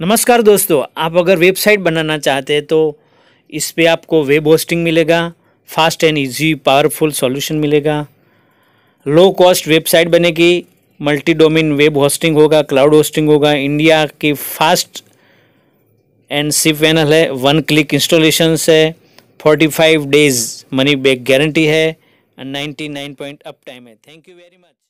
नमस्कार दोस्तों, आप अगर वेबसाइट बनाना चाहते हैं तो इस पे आपको वेब होस्टिंग मिलेगा, fast and easy powerful solution मिलेगा, लो कॉस्ट वेबसाइट बनेगी, मल्टी डोमेन वेब होस्टिंग होगा, क्लाउड होस्टिंग होगा, इंडिया की फास्ट एंड सिप पैनल है, 1 क्लिक इंस्टॉलेशन है, 45 डेज मनी बैक गारंटी है और 99% अप टाइम है। Thank you very much.